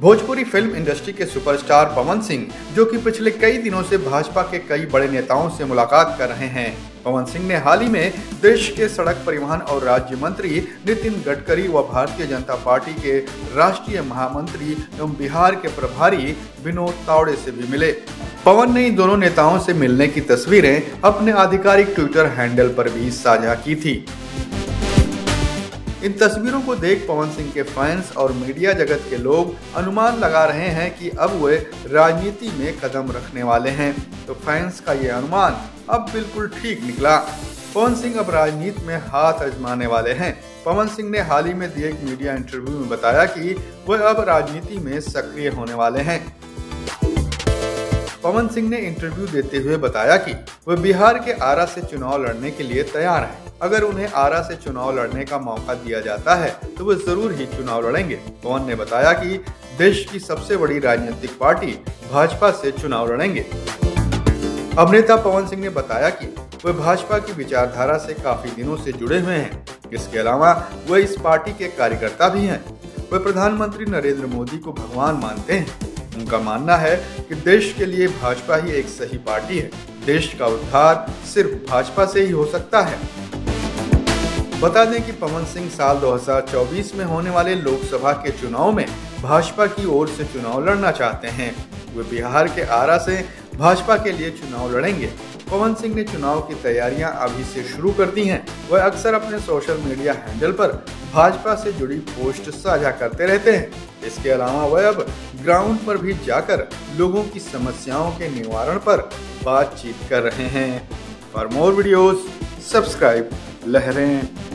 Bhojpuri film industry के superstar Pawan Singh, जो कि पिछले कई दिनों से भाजपा के कई बड़े नेताओं से मुलाकात कर रहे हैं। पवन सिंह ने हाल ही में देश के सड़क परिवहन और राज्य मंत्री नितिन गडकरी व भारतीय जनता पार्टी के राष्ट्रीय महामंत्री एवं बिहार के प्रभारी विनोद तावड़े से भी मिले। पवन ने इन दोनों नेताओं से मिलने की तस्वीरें अपने आधिकारिक ट्विटर हैंडल पर भी साझा की थी। इन तस्वीरों को देख पवन सिंह के फैंस और मीडिया जगत के लोग अनुमान लगा रहे हैं कि अब वे राजनीति में कदम रखने वाले हैं। तो फैंस का ये अनुमान अब बिल्कुल ठीक निकला। पवन सिंह अब राजनीति में हाथ आजमाने वाले हैं। पवन सिंह ने हाल ही में दिए एक मीडिया इंटरव्यू में बताया कि वह अब राजनीति में सक्रिय होने वाले हैं। पवन सिंह ने इंटरव्यू देते हुए बताया कि वह बिहार के आरा से चुनाव लड़ने के लिए तैयार हैं। अगर उन्हें आरा से चुनाव लड़ने का मौका दिया जाता है तो वह जरूर ही चुनाव लड़ेंगे। पवन ने बताया कि देश की सबसे बड़ी राजनीतिक पार्टी भाजपा से चुनाव लड़ेंगे। अभिनेता पवन सिंह ने बताया कि वह भाजपा की विचारधारा से काफी दिनों से जुड़े हुए हैं। इसके अलावा वह इस पार्टी के कार्यकर्ता भी हैं। वह प्रधानमंत्री नरेंद्र मोदी को भगवान मानते हैं। उनका मानना है कि देश के लिए भाजपा ही एक सही पार्टी है। देश का उद्धार सिर्फ भाजपा से ही हो सकता है। बता दें कि पवन सिंह साल 2024 में होने वाले लोकसभा के चुनाव में भाजपा की ओर से चुनाव लड़ना चाहते हैं। वे बिहार के आरा से भाजपा के लिए चुनाव लड़ेंगे। पवन सिंह ने चुनाव की तैयारियां अभी से शुरू कर दी हैं। वह अक्सर अपने सोशल मीडिया हैंडल पर भाजपा से जुड़ी पोस्ट साझा करते रहते हैं। इसके अलावा वह अब ग्राउंड पर भी जाकर लोगों की समस्याओं के निवारण पर बातचीत कर रहे हैं। फॉर मोर वीडियोस सब्सक्राइब लहरें।